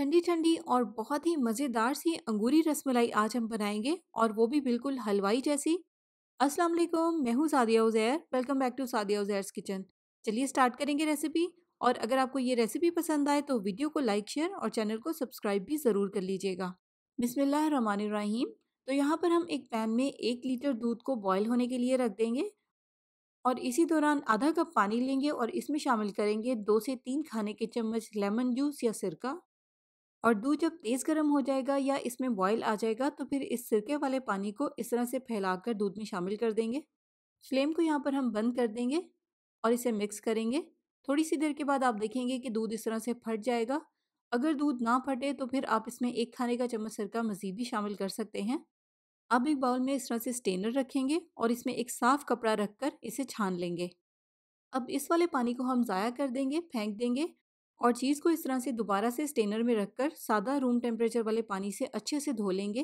ठंडी ठंडी और बहुत ही मज़ेदार सी अंगूरी रसमलाई आज हम बनाएंगे और वो भी बिल्कुल हलवाई जैसी। अस्सलाम वालेकुम, मैं हूँ Sadia Uzair. Welcome back to Sadia Uzair's kitchen. चलिए स्टार्ट करेंगे रेसिपी, और अगर आपको ये रेसिपी पसंद आए तो वीडियो को लाइक, शेयर और चैनल को सब्सक्राइब भी ज़रूर कर लीजिएगा। बिस्मिल्लाहिर्रहमानिर्रहीम। तो यहाँ पर हम एक पैन में 1 लीटर दूध को बॉयल होने के लिए रख देंगे और इसी दौरान आधा कप पानी लेंगे और इसमें शामिल करेंगे 2 से 3 खाने के चम्मच लेमन जूस या सिरका। और दूध जब तेज़ गर्म हो जाएगा या इसमें बॉयल आ जाएगा तो फिर इस सिरके वाले पानी को इस तरह से फैलाकर दूध में शामिल कर देंगे। फ्लेम को यहाँ पर हम बंद कर देंगे और इसे मिक्स करेंगे। थोड़ी सी देर के बाद आप देखेंगे कि दूध इस तरह से फट जाएगा। अगर दूध ना फटे तो फिर आप इसमें 1 खाने का चम्मच सिरका मज़ीद भी शामिल कर सकते हैं। अब एक बाउल में इस तरह से स्टेनर रखेंगे और इसमें एक साफ़ कपड़ा रखकर इसे छान लेंगे। अब इस वाले पानी को हम ज़ाया कर देंगे, फेंक देंगे और चीज़ को इस तरह से दोबारा से स्टेनर में रखकर सादा रूम टेम्परेचर वाले पानी से अच्छे से धो लेंगे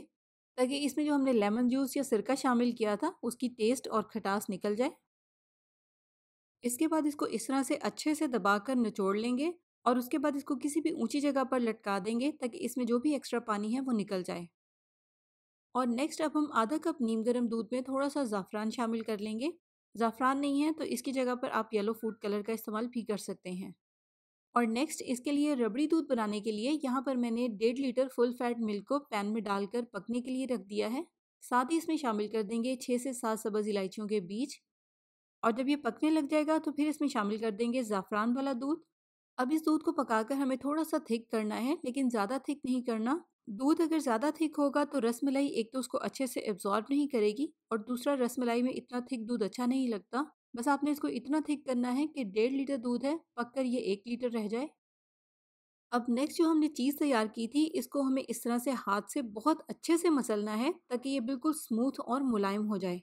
ताकि इसमें जो हमने लेमन जूस या सिरका शामिल किया था उसकी टेस्ट और खटास निकल जाए। इसके बाद इसको इस तरह से अच्छे से दबाकर निचोड़ लेंगे और उसके बाद इसको किसी भी ऊंची जगह पर लटका देंगे ताकि इसमें जो भी एक्स्ट्रा पानी है वो निकल जाए। और नेक्स्ट अब हम आधा कप नीम गर्म दूध में थोड़ा सा ज़ाफ़रान शामिल कर लेंगे। ज़ाफ़रान नहीं है तो इसकी जगह पर आप येलो फूड कलर का इस्तेमाल भी कर सकते हैं। और नेक्स्ट इसके लिए रबड़ी दूध बनाने के लिए यहाँ पर मैंने 1.5 लीटर फुल फैट मिल्क को पैन में डालकर पकने के लिए रख दिया है। साथ ही इसमें शामिल कर देंगे 6 से 7 सब्ज़ इलायचियों के बीज। और जब ये पकने लग जाएगा तो फिर इसमें शामिल कर देंगे ज़ाफ़रान वाला दूध। अब इस दूध को पकाकर हमें थोड़ा सा थिक करना है, लेकिन ज़्यादा थिक नहीं करना। दूध अगर ज़्यादा थिक होगा तो रसमलाई एक तो उसको अच्छे से एब्जॉर्ब नहीं करेगी और दूसरा रसमलाई में इतना थिक दूध अच्छा नहीं लगता। बस आपने इसको इतना थिक करना है कि 1.5 लीटर दूध है, पककर ये 1 लीटर रह जाए। अब नेक्स्ट जो हमने चीज़ तैयार की थी इसको हमें इस तरह से हाथ से बहुत अच्छे से मसलना है ताकि ये बिल्कुल स्मूथ और मुलायम हो जाए।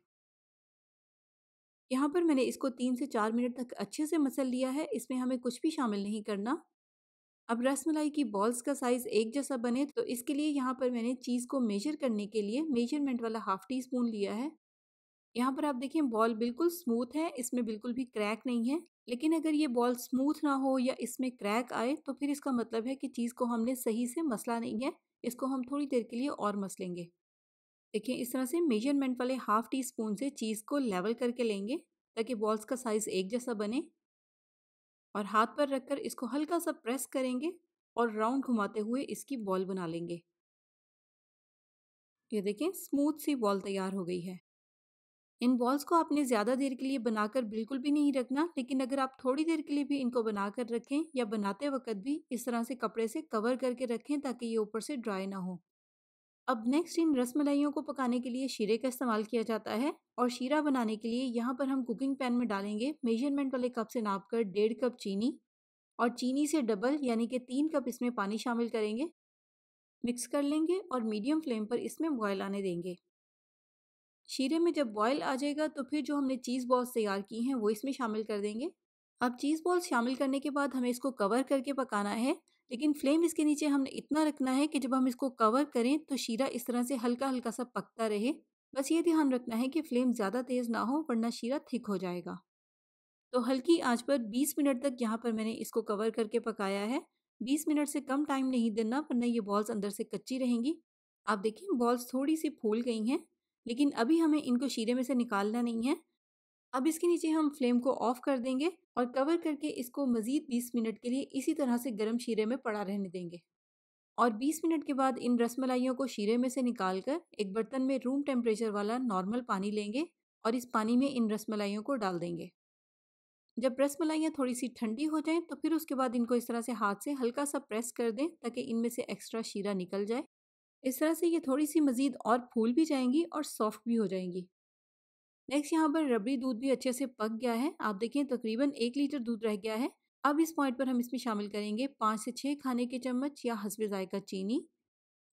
यहाँ पर मैंने इसको 3 से 4 मिनट तक अच्छे से मसल लिया है। इसमें हमें कुछ भी शामिल नहीं करना। अब रसमलाई की बॉल्स का साइज़ एक जैसा बने तो इसके लिए यहाँ पर मैंने चीज़ को मेजर करने के लिए मेजरमेंट वाला 1/2 टीस्पून लिया है। यहाँ पर आप देखें बॉल बिल्कुल स्मूथ है, इसमें बिल्कुल भी क्रैक नहीं है। लेकिन अगर ये बॉल स्मूथ ना हो या इसमें क्रैक आए तो फिर इसका मतलब है कि चीज़ को हमने सही से मसला नहीं है। इसको हम थोड़ी देर के लिए और मसलेंगे। देखिए इस तरह से मेजरमेंट वाले 1/2 टीस्पून से चीज़ को लेवल करके लेंगे ताकि बॉल्स का साइज़ एक जैसा बने। और हाथ पर रखकर इसको हल्का सा प्रेस करेंगे और राउंड घुमाते हुए इसकी बॉल बना लेंगे। ये देखें स्मूथ सी बॉल तैयार हो गई है। इन बॉल्स को आपने ज़्यादा देर के लिए बनाकर बिल्कुल भी नहीं रखना, लेकिन अगर आप थोड़ी देर के लिए भी इनको बनाकर रखें या बनाते वक्त भी इस तरह से कपड़े से कवर करके रखें ताकि ये ऊपर से ड्राई ना हो। अब नेक्स्ट इन रसमलाइयों को पकाने के लिए शीरे का इस्तेमाल किया जाता है। और शीरा बनाने के लिए यहाँ पर हम कुकिंग पैन में डालेंगे मेजरमेंट वाले कप से नाप कर 1.5 कप चीनी और चीनी से डबल यानी कि 3 कप इसमें पानी शामिल करेंगे। मिक्स कर लेंगे और मीडियम फ्लेम पर इसमें बॉयल आने देंगे। शीरे में जब बॉयल आ जाएगा तो फिर जो हमने चीज़ बॉल्स तैयार की हैं वो इसमें शामिल कर देंगे। अब चीज़ बॉल्स शामिल करने के बाद हमें इसको कवर करके पकाना है, लेकिन फ्लेम इसके नीचे हमने इतना रखना है कि जब हम इसको कवर करें तो शीरा इस तरह से हल्का हल्का सा पकता रहे। बस ये ध्यान रखना है कि फ्लेम ज़्यादा तेज़ ना हो वरना शीरा थिक हो जाएगा। तो हल्की आंच पर 20 मिनट तक यहाँ पर मैंने इसको कवर करके पकाया है। 20 मिनट से कम टाइम नहीं देना वरना ये बॉल्स अंदर से कच्ची रहेंगी। आप देखिए बॉल्स थोड़ी सी फूल गई हैं, लेकिन अभी हमें इनको शीरे में से निकालना नहीं है। अब इसके नीचे हम फ्लेम को ऑफ कर देंगे और कवर करके इसको मज़ीद 20 मिनट के लिए इसी तरह से गर्म शीरे में पड़ा रहने देंगे। और 20 मिनट के बाद इन रसमलाइयों को शीरे में से निकालकर एक बर्तन में रूम टेम्परेचर वाला नॉर्मल पानी लेंगे और इस पानी में इन रसमलाइयों को डाल देंगे। जब रसमलाइयाँ थोड़ी सी ठंडी हो जाएँ तो फिर उसके बाद इनको इस तरह से हाथ से हल्का सा प्रेस कर दें ताकि इनमें से एक्स्ट्रा शीरा निकल जाए। इस तरह से ये थोड़ी सी मज़ीद और फूल भी जाएंगी और सॉफ्ट भी हो जाएंगी। नेक्स्ट यहाँ पर रबड़ी दूध भी अच्छे से पक गया है। आप देखें तकरीबन 1 लीटर दूध रह गया है। अब इस पॉइंट पर हम इसमें शामिल करेंगे 5 से 6 खाने के चम्मच या हस्बे ज़ायका चीनी।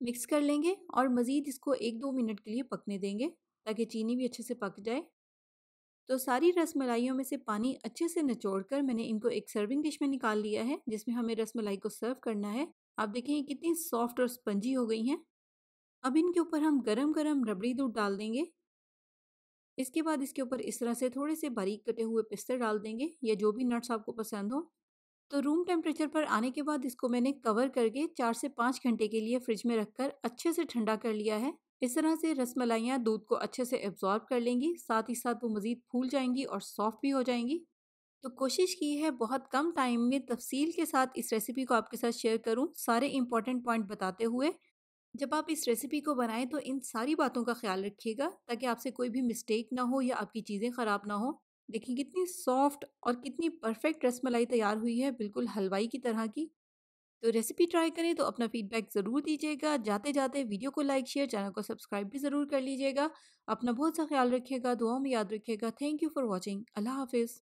मिक्स कर लेंगे और मज़ीद इसको 1-2 मिनट के लिए पकने देंगे ताकि चीनी भी अच्छे से पक जाए। तो सारी रसमलाइयों में से पानी अच्छे से निचोड़कर मैंने इनको एक सर्विंग डिश में निकाल लिया है जिसमें हमें रसमलाई को सर्व करना है। आप देखें कितनी सॉफ्ट और स्पंजी हो गई हैं। अब इनके ऊपर हम गरम गरम रबड़ी दूध डाल देंगे। इसके बाद इसके ऊपर इस तरह से थोड़े से बारीक कटे हुए पिस्ते डाल देंगे या जो भी नट्स आपको पसंद हो। तो रूम टेम्परेचर पर आने के बाद इसको मैंने कवर करके 4 से 5 घंटे के लिए फ्रिज में रखकर अच्छे से ठंडा कर लिया है। इस तरह से रसमलाइयाँ दूध को अच्छे से एब्जॉर्ब कर लेंगी, साथ ही साथ वो मज़ीद फूल जाएंगी और सॉफ्ट भी हो जाएंगी। तो कोशिश की है बहुत कम टाइम में तफसील के साथ इस रेसिपी को आपके साथ शेयर करूं, सारे इंपॉर्टेंट पॉइंट बताते हुए। जब आप इस रेसिपी को बनाएं तो इन सारी बातों का ख्याल रखिएगा ताकि आपसे कोई भी मिस्टेक ना हो या आपकी चीज़ें ख़राब ना हो। देखिए कितनी सॉफ्ट और कितनी परफेक्ट रसमलाई तैयार हुई है, बिल्कुल हलवाई की तरह की। तो रेसिपी ट्राई करें तो अपना फीडबैक ज़रूर दीजिएगा। जाते जाते वीडियो को लाइक, शेयर, चैनल को सब्सक्राइब भी ज़रूर कर लीजिएगा। अपना बहुत सा ख्याल रखिएगा, दुआओं में याद रखिएगा। Thank you for watching. अल्लाह हाफिज़।